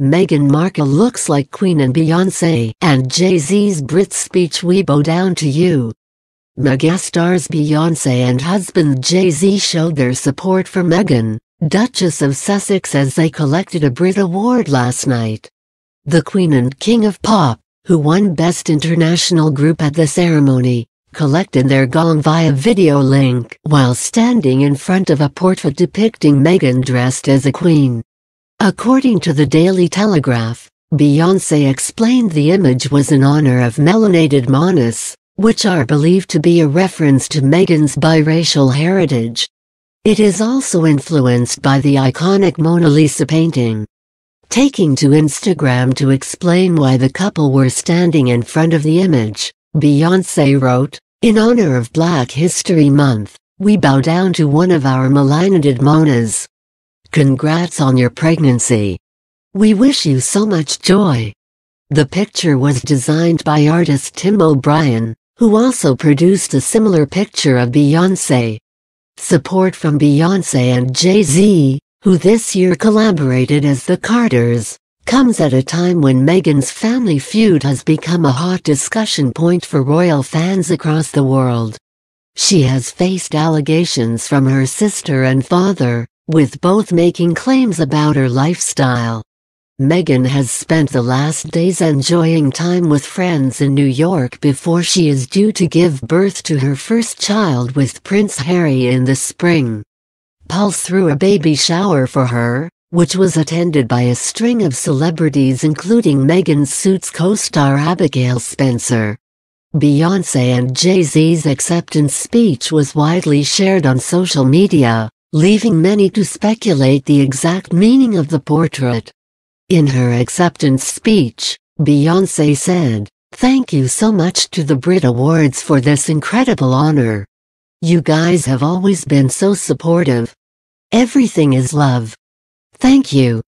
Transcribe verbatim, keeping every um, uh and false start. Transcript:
Meghan Markle looks like Queen and Beyoncé, and Jay-Z's Brit speech "We Bow Down to You." Megastars Beyoncé and husband Jay-Z showed their support for Meghan, Duchess of Sussex, as they collected a Brit Award last night. The Queen and King of Pop, who won Best International Group at the ceremony, collected their gong via video link while standing in front of a portrait depicting Meghan dressed as a queen. According to the Daily Telegraph, Beyoncé explained the image was in honor of melanated monas, which are believed to be a reference to Meghan's biracial heritage. It is also influenced by the iconic Mona Lisa painting. Taking to Instagram to explain why the couple were standing in front of the image, Beyoncé wrote, "In honor of Black History Month, we bow down to one of our melanated monas. Congrats on your pregnancy. We wish you so much joy." The picture was designed by artist Tim O'Brien, who also produced a similar picture of Beyoncé. Support from Beyoncé and Jay-Z, who this year collaborated as the Carters, comes at a time when Meghan's family feud has become a hot discussion point for royal fans across the world. She has faced allegations from her sister and father, with both making claims about her lifestyle. Meghan has spent the last days enjoying time with friends in New York before she is due to give birth to her first child with Prince Harry in the spring. Pulse threw a baby shower for her, which was attended by a string of celebrities including Meghan's Suits co-star Abigail Spencer. Beyoncé and Jay-Z's acceptance speech was widely shared on social media, leaving many to speculate the exact meaning of the portrait. In her acceptance speech, Beyoncé said, "Thank you so much to the Brit Awards for this incredible honor. You guys have always been so supportive. Everything is love. Thank you."